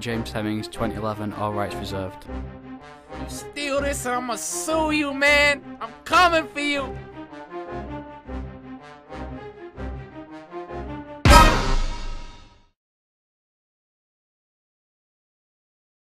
James Hemmings, 2011, all rights reserved. You steal this and I'ma sue you, man! I'm coming for you!